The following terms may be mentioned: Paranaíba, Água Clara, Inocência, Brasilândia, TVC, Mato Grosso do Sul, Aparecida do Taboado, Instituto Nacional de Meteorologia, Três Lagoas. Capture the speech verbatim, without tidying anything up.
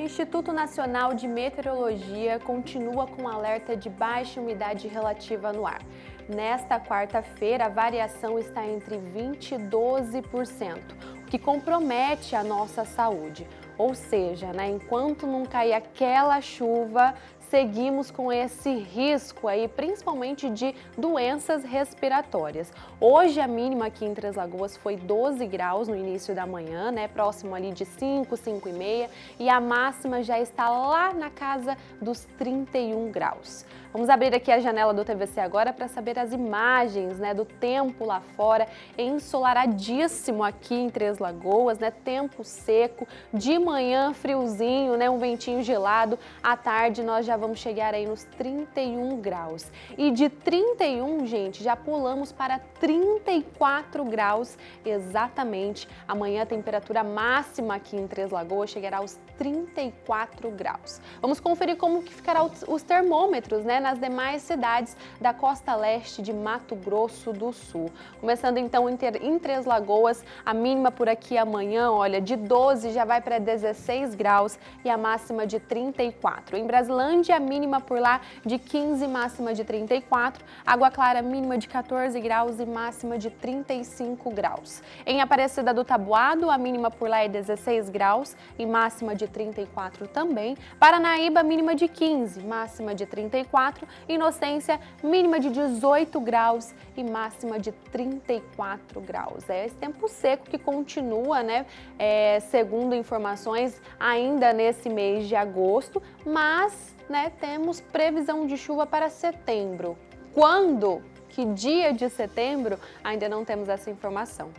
Instituto Nacional de Meteorologia continua com alerta de baixa umidade relativa no ar. Nesta quarta-feira, a variação está entre vinte por cento e doze por cento, o que compromete a nossa saúde. Ou seja, né, enquanto não cair aquela chuva, seguimos com esse risco aí, principalmente de doenças respiratórias. Hoje a mínima aqui em Três Lagoas foi doze graus no início da manhã, né, próximo ali de cinco, cinco e meia, e a máxima já está lá na casa dos trinta e um graus. Vamos abrir aqui a janela do T V C agora para saber as imagens, né, do tempo lá fora, ensolaradíssimo aqui em Três Lagoas, né, tempo seco, de manhã friozinho, né, um ventinho gelado, à tarde nós já vamos chegar aí nos trinta e um graus. E de trinta e um, gente, já pulamos para trinta e quatro graus exatamente. Amanhã a temperatura máxima aqui em Três Lagoas chegará aos trinta e quatro graus. Vamos conferir como que ficará os termômetros, né, nas demais cidades da costa leste de Mato Grosso do Sul. Começando então em Três Lagoas, a mínima por aqui amanhã, olha, de doze já vai para dezesseis graus e a máxima de trinta e quatro. Em Brasilândia, a mínima por lá de quinze, máxima de trinta e quatro. Água Clara, mínima de quatorze graus e máxima de trinta e cinco graus. Em Aparecida do Taboado, a mínima por lá é dezesseis graus e máxima de trinta e quatro também. Paranaíba, mínima de quinze, máxima de trinta e quatro. Inocência, mínima de dezoito graus e máxima de trinta e quatro graus. É esse tempo seco que continua, né? É, segundo informações, ainda nesse mês de agosto, mas... né, temos previsão de chuva para setembro. Quando? Que dia de setembro? Ainda não temos essa informação.